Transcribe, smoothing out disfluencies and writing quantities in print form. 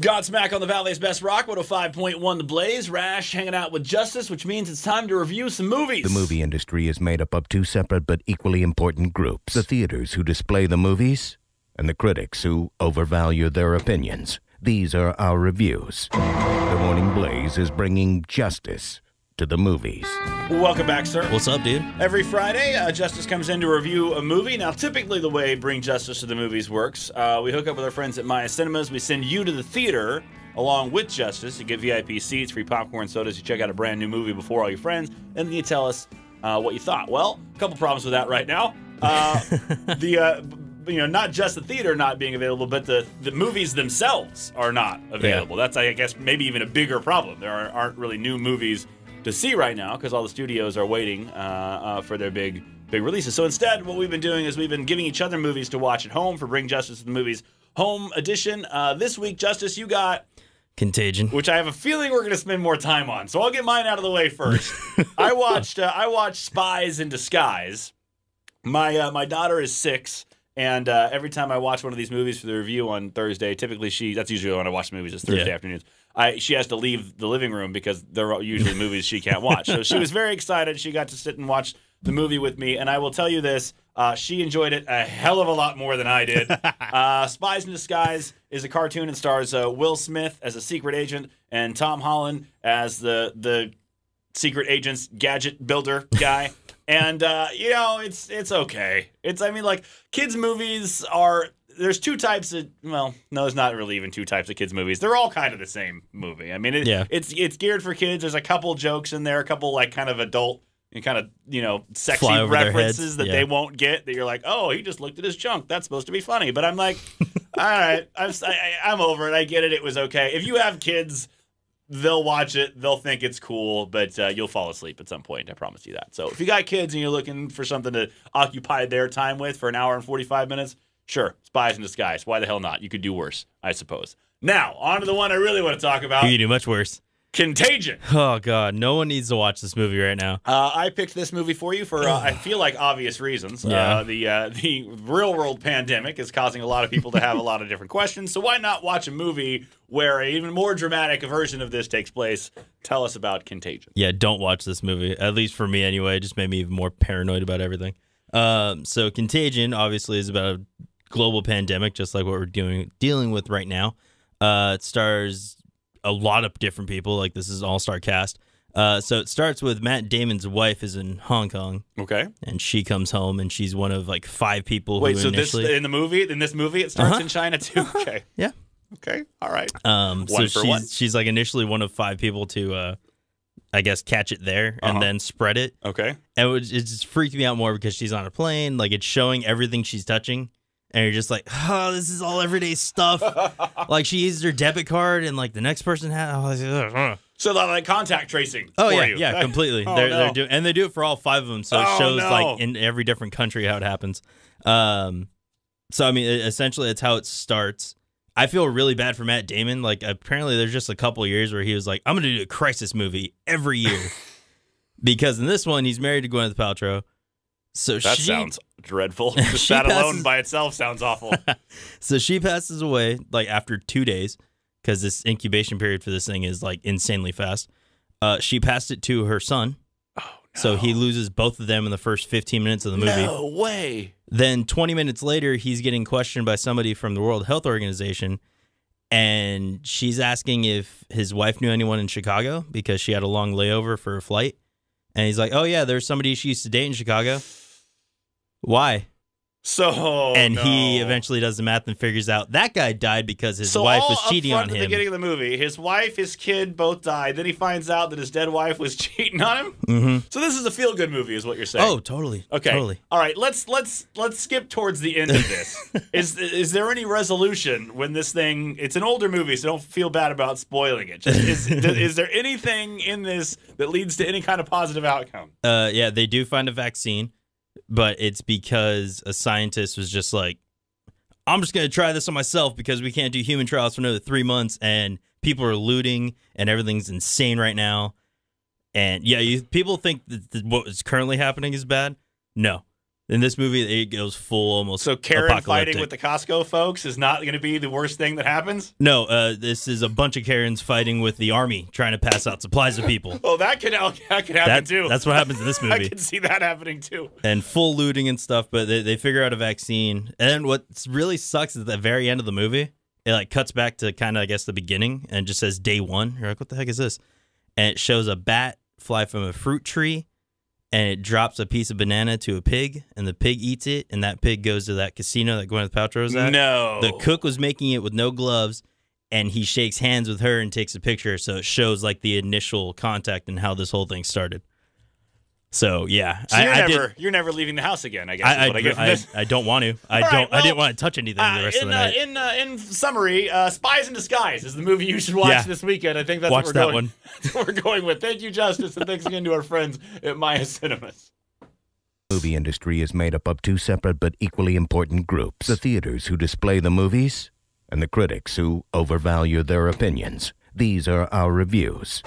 Godsmack on the Valley's Best Rock, 105.1 The Blaze. Rash hanging out with Justus, which means it's time to review some movies. The movie industry is made up of two separate but equally important groups. The theaters who display the movies and the critics who overvalue their opinions. These are our reviews. The Morning Blaze is bringing justice to the movies. Welcome back, sir. What's up, dude? Every Friday, Justice comes in to review a movie. Now, typically the way Bring Justice to the Movies works, we hook up with our friends at Maya Cinemas. We send you to the theater along with Justice. You get VIP seats, free popcorn, sodas. You check out a brand new movie before all your friends, and then you tell us what you thought. Well, a couple problems with that right now. You know, not just the theater not being available, but the movies themselves are not available. Yeah. That's, I guess, maybe even a bigger problem. There aren't really new movies to see right now because all the studios are waiting for their big releases. So instead, what we've been doing is we've been giving each other movies to watch at home for Bring Justice to the Movies Home Edition. This week, Justice, you got Contagion, which I have a feeling we're going to spend more time on. So I'll get mine out of the way first. I watched Spies in Disguise. My daughter is 6. And every time I watch one of these movies for the review on Thursday, typically that's usually when I watch movies is Thursday afternoons. She has to leave the living room because they're usually movies she can't watch. So she was very excited. She got to sit and watch the movie with me. And I will tell you this, she enjoyed it a hell of a lot more than I did. Spies in Disguise is a cartoon and stars Will Smith as a secret agent and Tom Holland as the secret agent's gadget builder guy. And, you know, it's okay. I mean, like, kids' movies are, there's two types of, well, no, there's not really even two types of kids' movies. They're all kind of the same movie. I mean, it's geared for kids. There's a couple jokes in there, a couple, like, kind of adult, kind of, you know, sexy references that they won't get that you're like, oh, he just looked at his junk. That's supposed to be funny. But I'm like, all right, I'm over it. I get it. It was okay. If you have kids, they'll watch it. They'll think it's cool, but you'll fall asleep at some point. I promise you that. So if you got kids and you're looking for something to occupy their time with for an hour and 45 minutes, sure, Spies in Disguise. Why the hell not? You could do worse, I suppose. Now, on to the one I really want to talk about. You can do much worse. Contagion. Oh, God. No one needs to watch this movie right now. I picked this movie for you for, I feel like, obvious reasons. Yeah. The real-world pandemic is causing a lot of people to have a lot of different questions, so why not watch a movie where an even more dramatic version of this takes place? Tell us about Contagion. Yeah, don't watch this movie, at least for me anyway. It just made me even more paranoid about everything. So Contagion, obviously, is about a global pandemic, just like what we're dealing with right now. It stars a lot of different people. Like, this is an all-star cast. So it starts with Matt Damon's wife is in Hong Kong. Okay. And she comes home, and she's one of, like, 5 people. Wait, who initially... This, in this movie, it starts in China, too? Okay. Yeah. Okay. All right. So she's, like, initially one of 5 people to, I guess, catch it there and then spread it. Okay. And it just freaked me out more because she's on a plane. Like, it's showing everything she's touching. And you're just like, oh, this is all everyday stuff. Like, she used her debit card, and, like, the next person had. So, like, contact tracing. Oh, yeah, yeah, completely. And they do it for all 5 of them, so it shows, like, in every different country how it happens. So, I mean, essentially, that's how it starts. I feel really bad for Matt Damon. Like, apparently, there's just a couple years where he was like, I'm going to do a crisis movie every year. Because in this one, he's married to Gwyneth Paltrow. So that sounds dreadful. Just that alone by itself sounds awful. So she passes away, like, after 2 days, because this incubation period for this thing is, like, insanely fast. She passed it to her son. Oh, no. So he loses both of them in the first 15 minutes of the movie. No way. Then 20 minutes later, he's getting questioned by somebody from the World Health Organization, and she's asking if his wife knew anyone in Chicago because she had a long layover for a flight. And he's like, oh, yeah, there's somebody she used to date in Chicago. Why? He eventually does the math and figures out that guy died because his wife was cheating on him. At the beginning of the movie, his wife, his kid both died. Then he finds out that his dead wife was cheating on him. Mm-hmm. So this is a feel-good movie, is what you're saying. Oh, totally. Okay. Totally. All right. Let's skip towards the end of this. Is there any resolution when this thing? It's an older movie, so don't feel bad about spoiling it. Is there anything in this that leads to any kind of positive outcome? Yeah, they do find a vaccine. But it's because a scientist was just like, I'm just going to try this on myself because we can't do human trials for another 3 months, and people are looting, and everything's insane right now. And, yeah, people think that what is currently happening is bad. No. In this movie, it goes full almost so Karen fighting with the Costco folks is not going to be the worst thing that happens? No, this is a bunch of Karens fighting with the army, trying to pass out supplies to people. Oh, that could happen too. That's what happens in this movie. I can see that happening too. And full looting and stuff, but they figure out a vaccine. And what really sucks is at the very end of the movie, it like cuts back to kind of, I guess, the beginning and just says day 1. You're like, what the heck is this? And it shows a bat fly from a fruit tree. And it drops a piece of banana to a pig, and the pig eats it, and that pig goes to that casino that Gwyneth Paltrow's at. No. The cook was making it with no gloves, and he shakes hands with her and takes a picture, so it shows, like, the initial contact and how this whole thing started. So, yeah. So you're never leaving the house again, I guess. I don't want to. I didn't want to touch anything the rest of the night. In summary, Spies in Disguise is the movie you should watch this weekend. I think that's what we're going. That's what we're going with. Thank you, Justus, and thanks again to our friends at Maya Cinemas. The movie industry is made up of two separate but equally important groups. The theaters who display the movies and the critics who overvalue their opinions. These are our reviews.